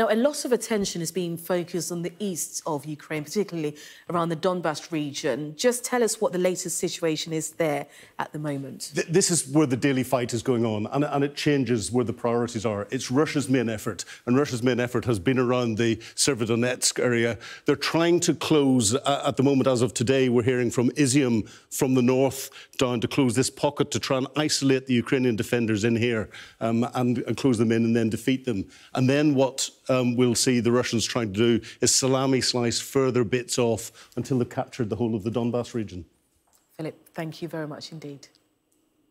Now, a lot of attention is being focused on the east of Ukraine, particularly around the Donbas region. Just tell us what the latest situation is there at the moment. This is where the daily fight is going on, and it changes where the priorities are. It's Russia's main effort, and Russia's main effort has been around the Servodonetsk area. They're trying to close, at the moment, as of today, we're hearing from Izyum from the north down to close this pocket to try and isolate the Ukrainian defenders in here and close them in and then defeat them. And then what we'll see the Russians trying to do is salami slice further bits off until they've captured the whole of the Donbas region. Philip, thank you very much indeed.